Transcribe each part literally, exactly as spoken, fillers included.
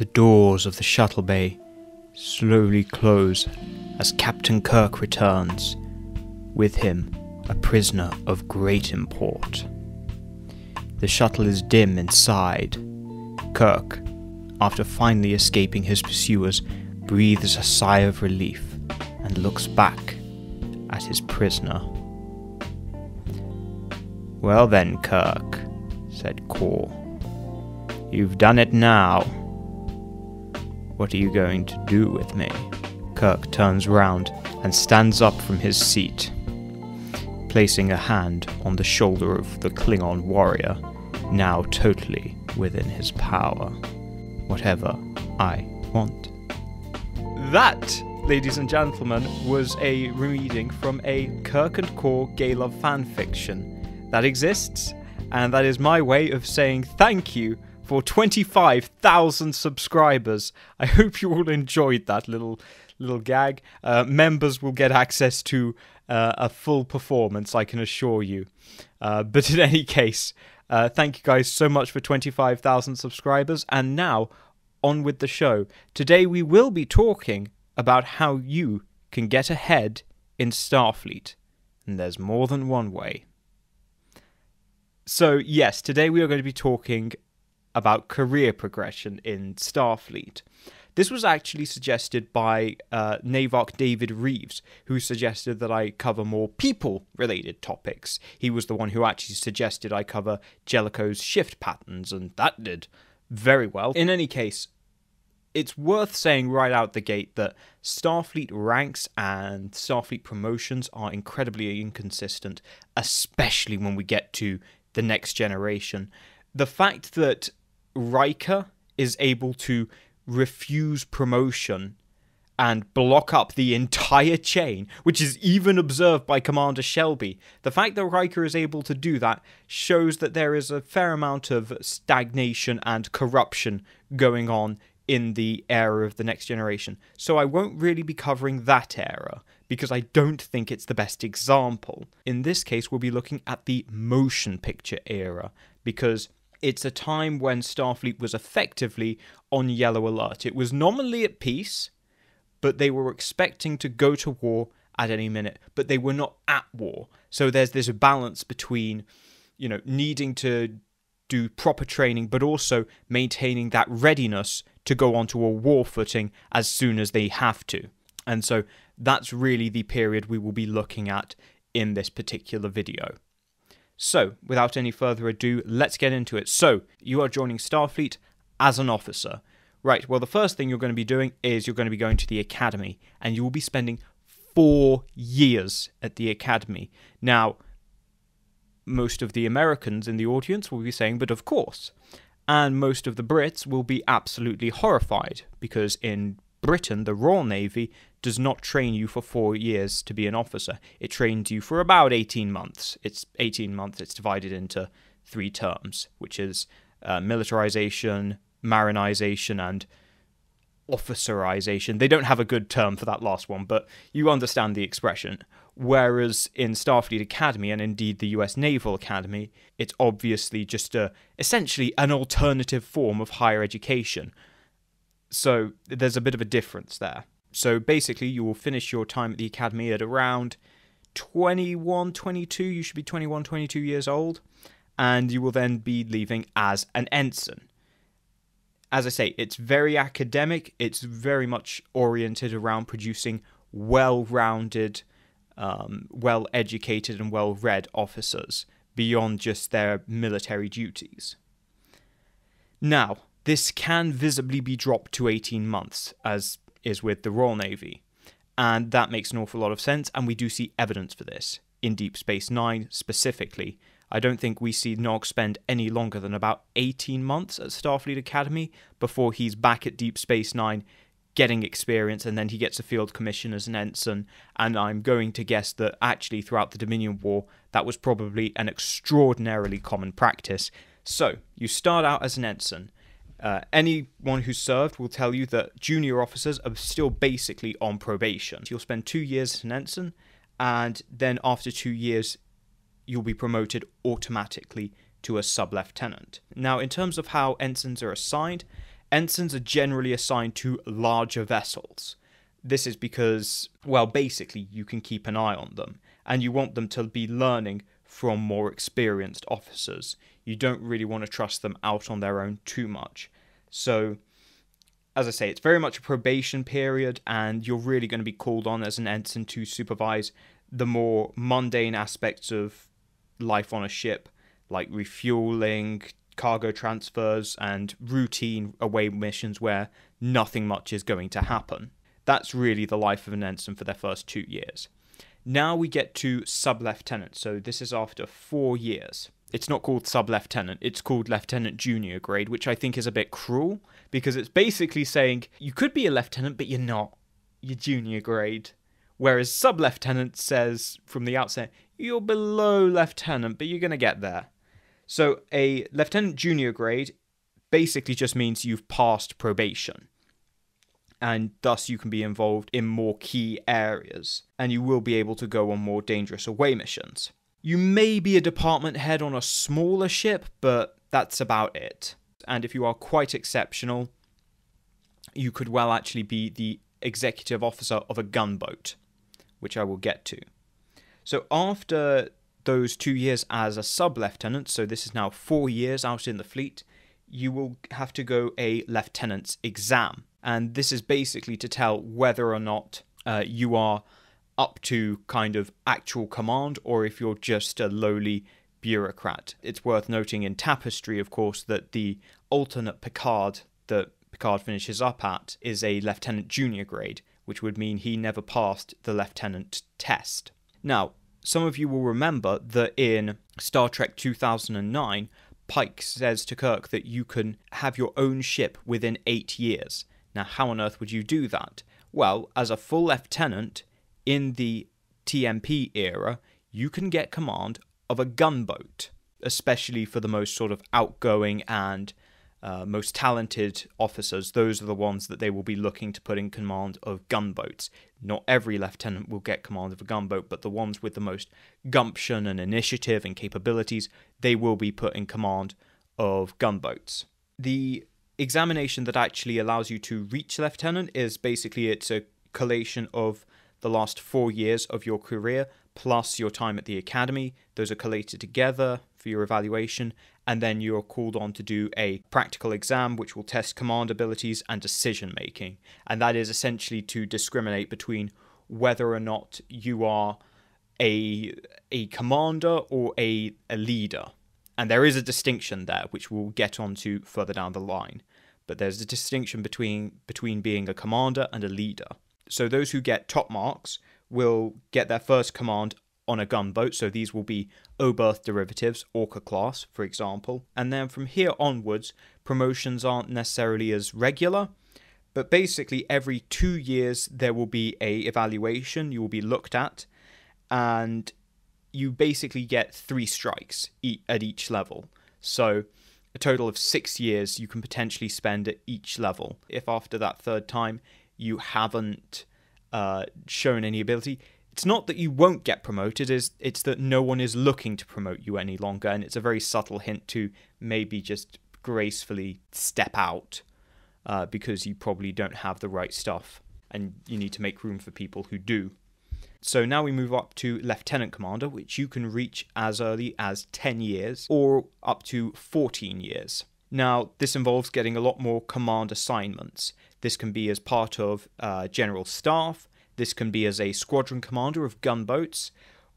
The doors of the shuttle bay slowly close as Captain Kirk returns, with him a prisoner of great import. The shuttle is dim inside. Kirk, after finally escaping his pursuers, breathes a sigh of relief and looks back at his prisoner. "Well then, Kirk," said Kor, "you've done it now. What are you going to do with me?" Kirk turns round and stands up from his seat, placing a hand on the shoulder of the Klingon warrior, now totally within his power. "Whatever I want." That, ladies and gentlemen, was a reading from a Kirk and Kor gay love fanfiction that exists, and that is my way of saying thank you for twenty-five thousand subscribers. I hope you all enjoyed that little little gag. Uh, members will get access to uh, a full performance, I can assure you. Uh, but in any case, uh, thank you guys so much for twenty-five thousand subscribers, and now on with the show. Today we will be talking about how you can get ahead in Starfleet, and there's more than one way. So yes, today we are going to be talking about career progression in Starfleet. This was actually suggested by uh, Navark David Reeves, who suggested that I cover more people-related topics. He was the one who actually suggested I cover Jellicoe's shift patterns, and that did very well. In any case, it's worth saying right out the gate that Starfleet ranks and Starfleet promotions are incredibly inconsistent, especially when we get to the next generation. The fact that Riker is able to refuse promotion and block up the entire chain, which is even observed by Commander Shelby, the fact that Riker is able to do that shows that there is a fair amount of stagnation and corruption going on in the era of the next generation. So I won't really be covering that era, because I don't think it's the best example. In this case, we'll be looking at the motion picture era, because it's a time when Starfleet was effectively on yellow alert. It was nominally at peace, but they were expecting to go to war at any minute, but they were not at war. So there's this balance between, you know, needing to do proper training, but also maintaining that readiness to go onto a war footing as soon as they have to. And so that's really the period we will be looking at in this particular video. So, without any further ado, let's get into it. So, you are joining Starfleet as an officer. Right, well, the first thing you're going to be doing is you're going to be going to the academy, and you will be spending four years at the academy. Now, most of the Americans in the audience will be saying, but of course. And most of the Brits will be absolutely horrified, because in Britain, the Royal Navy does not train you for four years to be an officer. It trains you for about eighteen months. It's eighteen months, it's divided into three terms, which is uh, militarization, marinization, and officerization. They don't have a good term for that last one, but you understand the expression. Whereas in Starfleet Academy, and indeed the U S Naval Academy, it's obviously just a, essentially an alternative form of higher education. So there's a bit of a difference there. So basically, you will finish your time at the academy at around twenty-one, twenty-two. You should be twenty-one, twenty-two years old. And you will then be leaving as an ensign. As I say, it's very academic. It's very much oriented around producing well-rounded, um, well-educated and well-read officers beyond just their military duties. Now, this can visibly be dropped to eighteen months, as is with the Royal Navy, and that makes an awful lot of sense, and we do see evidence for this in Deep Space Nine specifically. I don't think we see Nog spend any longer than about eighteen months at Starfleet Academy before he's back at Deep Space Nine getting experience, and then he gets a field commission as an ensign, and I'm going to guess that actually throughout the Dominion War that was probably an extraordinarily common practice. So, you start out as an ensign. Uh, anyone who served will tell you that junior officers are still basically on probation. You'll spend two years as an ensign, and then after two years, you'll be promoted automatically to a sub-lieutenant. Now, in terms of how ensigns are assigned, Ensigns are generally assigned to larger vessels. This is because, well, basically you can keep an eye on them, and you want them to be learning from more experienced officers. You don't really want to trust them out on their own too much. So, as I say, it's very much a probation period, and you're really going to be called on as an ensign to supervise the more mundane aspects of life on a ship, like refueling, cargo transfers, and routine away missions where nothing much is going to happen. That's really the life of an ensign for their first two years. Now we get to sub-lieutenant, so this is after four years. It's not called sub-lieutenant, it's called lieutenant junior grade, which I think is a bit cruel, because it's basically saying, you could be a lieutenant, but you're not. You're junior grade. Whereas sub-lieutenant says, from the outset, you're below lieutenant, but you're going to get there. So a lieutenant junior grade basically just means you've passed probation, and thus you can be involved in more key areas, and you will be able to go on more dangerous away missions. You may be a department head on a smaller ship, but that's about it. And if you are quite exceptional, you could well actually be the executive officer of a gunboat, which I will get to. So after those two years as a sub-lieutenant, so this is now four years out in the fleet, you will have to go a lieutenant's exam. And this is basically to tell whether or not uh, you are up to kind of actual command, or if you're just a lowly bureaucrat. It's worth noting in Tapestry, of course, that the alternate Picard that Picard finishes up at is a lieutenant junior grade, which would mean he never passed the lieutenant test. Now, some of you will remember that in Star Trek two thousand nine, Pike says to Kirk that you can have your own ship within eight years. Now, how on earth would you do that? Well, as a full lieutenant in the T M P era, you can get command of a gunboat, especially for the most sort of outgoing and uh, most talented officers. Those are the ones that they will be looking to put in command of gunboats. Not every lieutenant will get command of a gunboat, but the ones with the most gumption and initiative and capabilities, they will be put in command of gunboats. The examination that actually allows you to reach lieutenant is basically it's a collation of the last four years of your career plus your time at the academy. Those are collated together for your evaluation, and then you're called on to do a practical exam which will test command abilities and decision making, and that is essentially to discriminate between whether or not you are a a commander or a, a leader. And there is a distinction there, which we'll get onto further down the line. But there's a distinction between between being a commander and a leader. So those who get top marks will get their first command on a gunboat. So these will be Oberth derivatives, Orca class, for example. And then from here onwards, promotions aren't necessarily as regular. But basically every two years there will be a evaluation. You will be looked at, and you basically get three strikes at each level. So a total of six years you can potentially spend at each level. If after that third time you haven't uh, shown any ability, it's not that you won't get promoted, it's, it's that no one is looking to promote you any longer, and it's a very subtle hint to maybe just gracefully step out uh, because you probably don't have the right stuff and you need to make room for people who do. So now we move up to Lieutenant Commander, which you can reach as early as ten years or up to fourteen years. Now, this involves getting a lot more command assignments. This can be as part of uh, General Staff, this can be as a Squadron Commander of gunboats,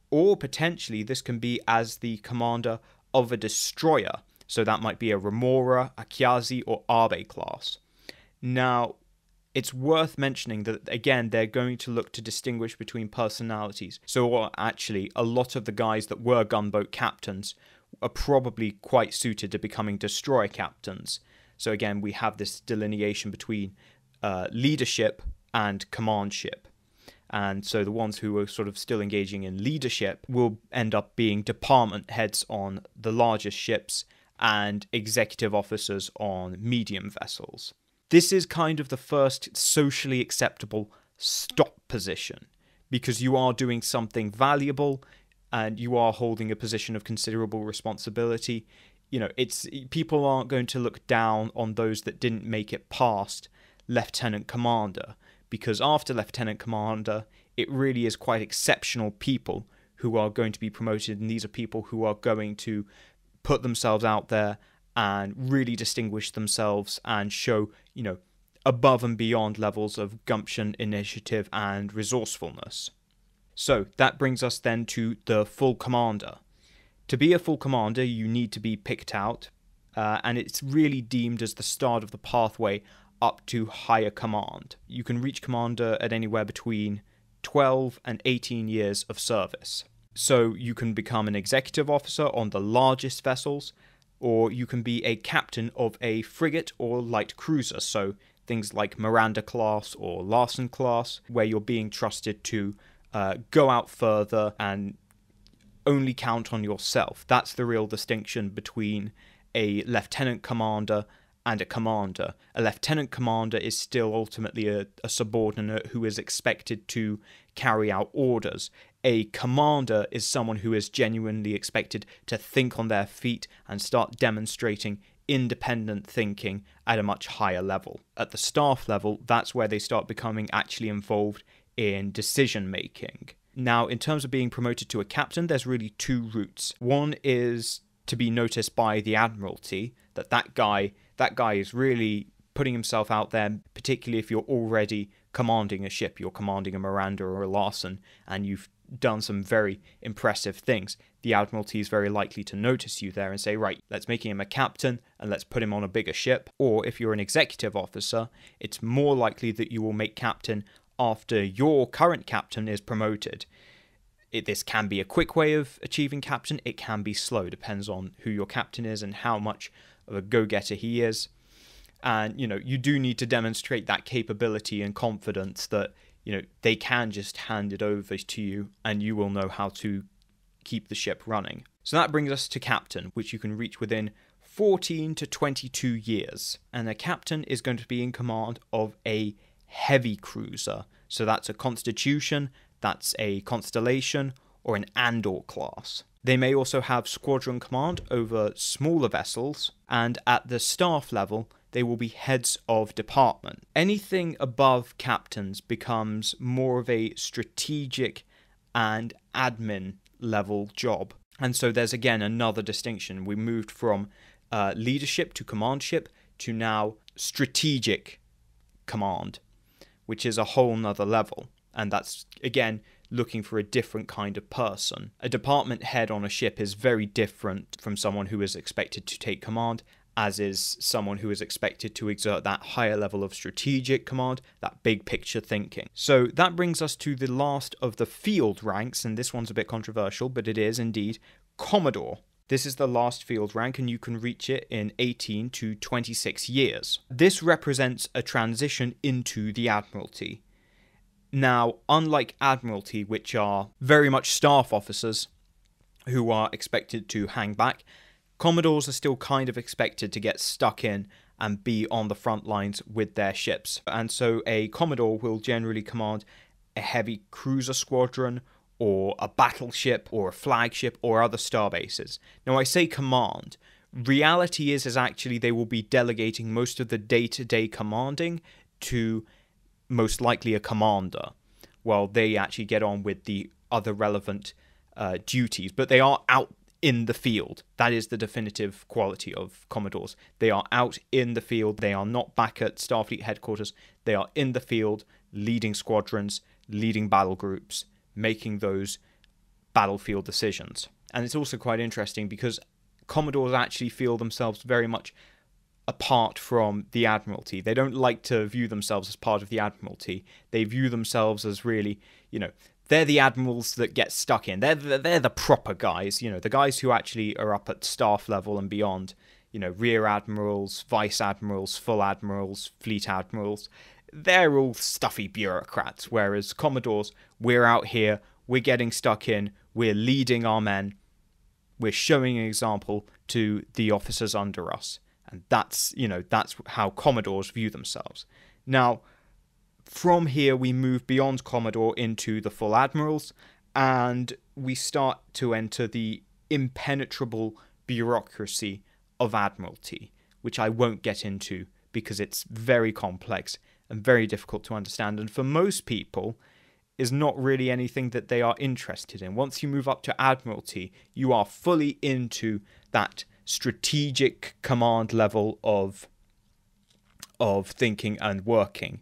or potentially this can be as the commander of a destroyer. So that might be a Remora, a Kiazi, or Abe class. Now, it's worth mentioning that, again, they're going to look to distinguish between personalities. So actually, a lot of the guys that were gunboat captains are probably quite suited to becoming destroyer captains. So again, we have this delineation between uh, leadership and commandship. And so the ones who are sort of still engaging in leadership will end up being department heads on the largest ships and executive officers on medium vessels. This is kind of the first socially acceptable stop position, because you are doing something valuable and you are holding a position of considerable responsibility. you know, it's people aren't going to look down on those that didn't make it past Lieutenant Commander, because after Lieutenant Commander, it really is quite exceptional people who are going to be promoted, and these are people who are going to put themselves out there and really distinguish themselves and show, you know, above and beyond levels of gumption, initiative, and resourcefulness. So that brings us then to the full commander. To be a full commander, you need to be picked out, uh, and it's really deemed as the start of the pathway up to higher command. You can reach commander at anywhere between twelve and eighteen years of service. So you can become an executive officer on the largest vessels, or you can be a captain of a frigate or light cruiser, so things like Miranda class or Larson class, where you're being trusted to uh, go out further and only count on yourself. That's the real distinction between a lieutenant commander and a commander. A lieutenant commander is still ultimately a, a subordinate who is expected to carry out orders. A commander is someone who is genuinely expected to think on their feet and start demonstrating independent thinking at a much higher level. At the staff level, that's where they start becoming actually involved in decision making. Now, in terms of being promoted to a captain, there's really two routes. One is to be noticed by the Admiralty, that that guy, that guy is really putting himself out there, particularly if you're already commanding a ship, you're commanding a Miranda or a Larson, and you've done some very impressive things. The Admiralty is very likely to notice you there and say, right, let's make him a captain and let's put him on a bigger ship. Or if you're an executive officer, it's more likely that you will make captain after your current captain is promoted. It, this can be a quick way of achieving captain, it can be slow, depends on who your captain is and how much of a go-getter he is. And, you know, you do need to demonstrate that capability and confidence that, you know, they can just hand it over to you and you will know how to keep the ship running. So that brings us to captain, which you can reach within fourteen to twenty-two years. And a captain is going to be in command of a heavy cruiser. So that's a Constitution, that's a Constellation, or an Andor class. They may also have squadron command over smaller vessels, and at the staff level, they will be heads of department. Anything above captains becomes more of a strategic and admin level job. And so there's again another distinction. We moved from uh, leadership to commandship to now strategic command, which is a whole nother level. And that's, again, looking for a different kind of person. A department head on a ship is very different from someone who is expected to take command, as is someone who is expected to exert that higher level of strategic command, that big picture thinking. So that brings us to the last of the field ranks, and this one's a bit controversial, but it is indeed Commodore. This is the last field rank, and you can reach it in eighteen to twenty-six years. This represents a transition into the Admiralty. Now, unlike Admiralty, which are very much staff officers who are expected to hang back, Commodores are still kind of expected to get stuck in and be on the front lines with their ships. And so a Commodore will generally command a heavy cruiser squadron or a battleship or a flagship or other star bases. Now, I say command. Reality is, is actually they will be delegating most of the day-to-day commanding to most likely a commander, while they actually get on with the other relevant uh, duties. But they are out in the field. That is the definitive quality of Commodores. They are out in the field. They are not back at Starfleet headquarters. They are in the field, leading squadrons, leading battle groups, making those battlefield decisions. And it's also quite interesting because Commodores actually feel themselves very much apart from the Admiralty. They don't like to view themselves as part of the Admiralty. They view themselves as really, you know, they're the admirals that get stuck in. They're the, they're the proper guys, you know, the guys who actually are up at staff level and beyond, you know, rear admirals, vice admirals, full admirals, fleet admirals. They're all stuffy bureaucrats, whereas Commodores, we're out here, we're getting stuck in, we're leading our men, we're showing an example to the officers under us. And that's, you know, that's how Commodores view themselves. Now, from here, we move beyond Commodore into the full admirals, and we start to enter the impenetrable bureaucracy of Admiralty, which I won't get into because it's very complex and very difficult to understand, and for most people is not really anything that they are interested in. Once you move up to Admiralty, you are fully into that strategic command level of of thinking and working.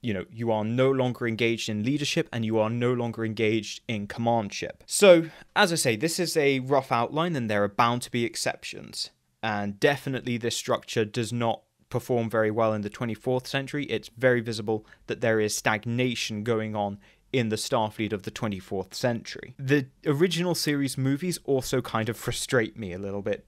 You know, you are no longer engaged in leadership and you are no longer engaged in commandship. So, as I say, this is a rough outline and there are bound to be exceptions. And definitely this structure does not perform very well in the twenty-fourth century. It's very visible that there is stagnation going on in the Starfleet of the twenty-fourth century. The original series movies also kind of frustrate me a little bit.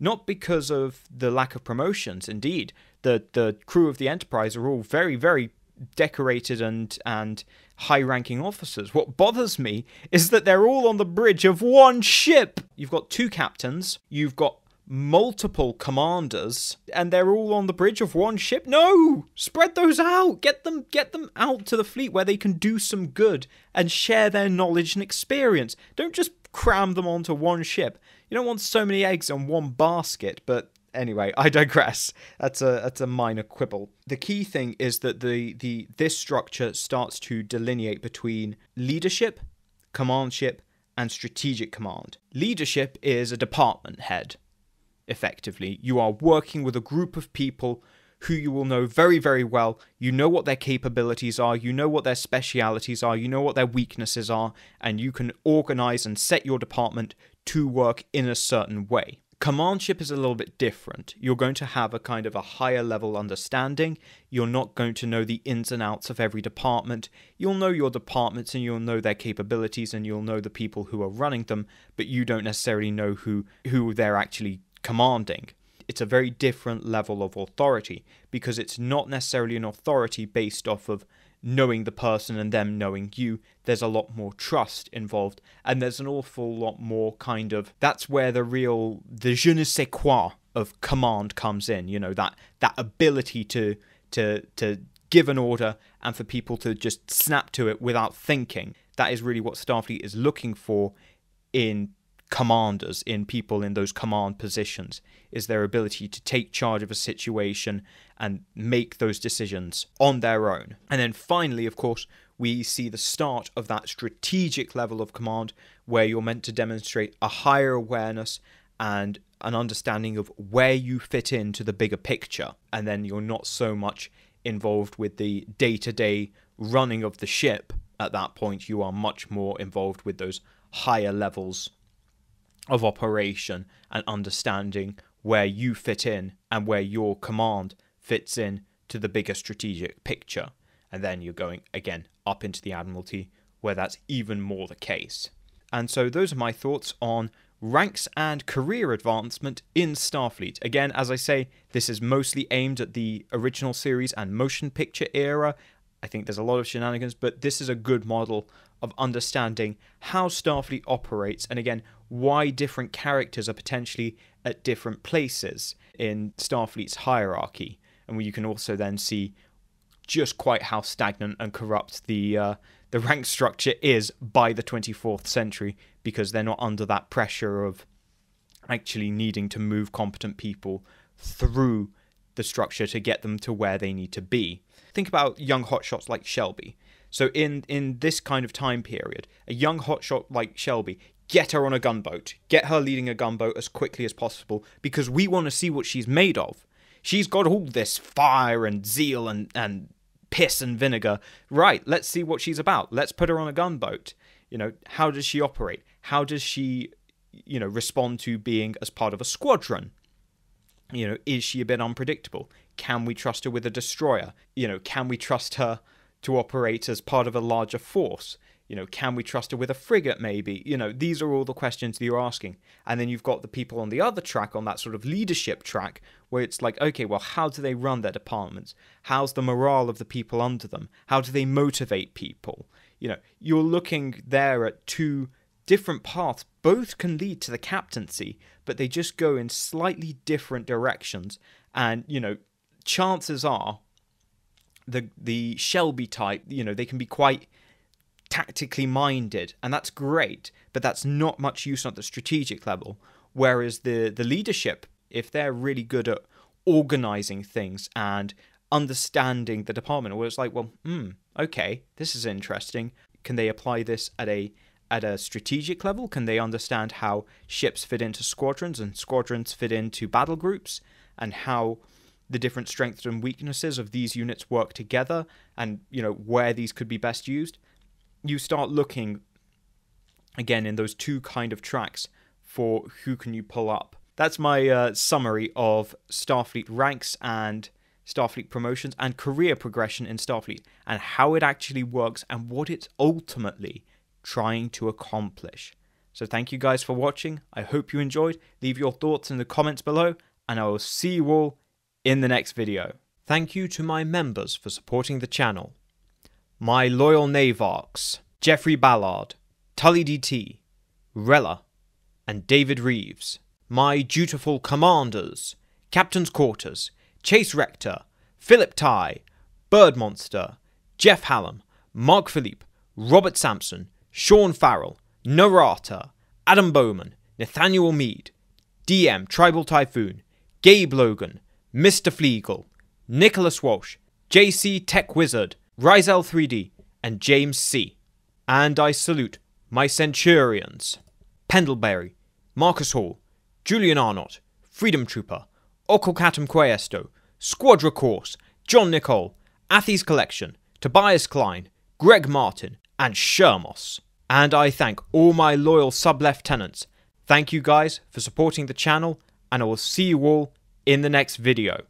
Not because of the lack of promotions, indeed. The, the crew of the Enterprise are all very, very decorated and and high-ranking officers. What bothers me is that they're all on the bridge of one ship. You've got two captains, you've got multiple commanders, and they're all on the bridge of one ship. No! Spread those out! Get them, get them out to the fleet where they can do some good and share their knowledge and experience. Don't just cram them onto one ship. You don't want so many eggs on one basket, but anyway, I digress. That's a that's a minor quibble. The key thing is that the the this structure starts to delineate between leadership, commandship, and strategic command. Leadership is a department head, effectively. You are working with a group of people who you will know very, very well. You know what their capabilities are, you know what their specialities are, you know what their weaknesses are, and you can organize and set your department to work in a certain way. Commandship is a little bit different. You're going to have a kind of a higher level understanding. You're not going to know the ins and outs of every department. You'll know your departments and you'll know their capabilities and you'll know the people who are running them, but you don't necessarily know who, who they're actually commanding. It's a very different level of authority because it's not necessarily an authority based off of knowing the person and them knowing you. There's a lot more trust involved, and there's an awful lot more kind of, that's where the real, the je ne sais quoi of command comes in, you know, that that ability to to to give an order and for people to just snap to it without thinking. That is really what Starfleet is looking for in commanders, in people in those command positions, is their ability to take charge of a situation and make those decisions on their own. And then finally, of course, we see the start of that strategic level of command where you're meant to demonstrate a higher awareness and an understanding of where you fit into the bigger picture. And then you're not so much involved with the day-to-day running of the ship. At that point, you are much more involved with those higher levels of operation and understanding where you fit in and where your command fits in to the bigger strategic picture. And then you're going again up into the Admiralty where that's even more the case. And so those are my thoughts on ranks and career advancement in Starfleet. Again, as I say, this is mostly aimed at the original series and motion picture era. I think there's a lot of shenanigans, but this is a good model of understanding how Starfleet operates, and again, why different characters are potentially at different places in Starfleet's hierarchy. And you can also then see just quite how stagnant and corrupt the uh, the rank structure is by the twenty-fourth century, because they're not under that pressure of actually needing to move competent people through the structure to get them to where they need to be. Think about young hotshots like Shelby. So in, in this kind of time period, a young hotshot like Shelby, get her on a gunboat. Get her leading a gunboat as quickly as possible, because we want to see what she's made of. She's got all this fire and zeal and, and piss and vinegar. Right, let's see what she's about. Let's put her on a gunboat. You know, how does she operate? How does she, you know, respond to being as part of a squadron? You know, is she a bit unpredictable? Can we trust her with a destroyer? You know, can we trust her to operate as part of a larger force? You know, can we trust her with a frigate maybe? You know, these are all the questions that you're asking. And then you've got the people on the other track, on that sort of leadership track, where it's like, okay, well, how do they run their departments? How's the morale of the people under them? How do they motivate people? You know, you're looking there at two different paths. Both can lead to the captaincy, but they just go in slightly different directions. And, you know, chances are the the Shelby type, you know, they can be quite tactically minded, and that's great, but that's not much use at the strategic level. Whereas the the leadership if they're really good at organizing things and understanding the department, where it's like, well, hmm, okay, this is interesting. Can they apply this at a at a strategic level? Can they understand how ships fit into squadrons and squadrons fit into battle groups, and how the different strengths and weaknesses of these units work together, and, you know, where these could be best used? You start looking again in those two kind of tracks for who can you pull up. That's my uh, summary of Starfleet ranks and Starfleet promotions and career progression in Starfleet, and how it actually works and what it's ultimately trying to accomplish. So thank you guys for watching. I hope you enjoyed. Leave your thoughts in the comments below, and I will see you all in the next video. Thank you to my members for supporting the channel. My loyal Navarks, Jeffrey Ballard, Tully D T, Rella, and David Reeves. My dutiful commanders, Captain's Quarters, Chase Rector, Philip Tye, Bird Monster, Jeff Hallam, Mark Philippe, Robert Sampson, Sean Farrell, Narata, Adam Bowman, Nathaniel Mead, D M Tribal Typhoon, Gabe Logan, Mister Fleagle, Nicholas Walsh, J C Tech Wizard, Rizel three D, and James C. And I salute my Centurions, Pendlebury, Marcus Hall, Julian Arnott, Freedom Trooper, Oculcatum Quaesto, Squadra Course, John Nicole, Athes Collection, Tobias Klein, Greg Martin, and Shermos. And I thank all my loyal sub-lieutenants. Thank you guys for supporting the channel, and I will see you all in the next video.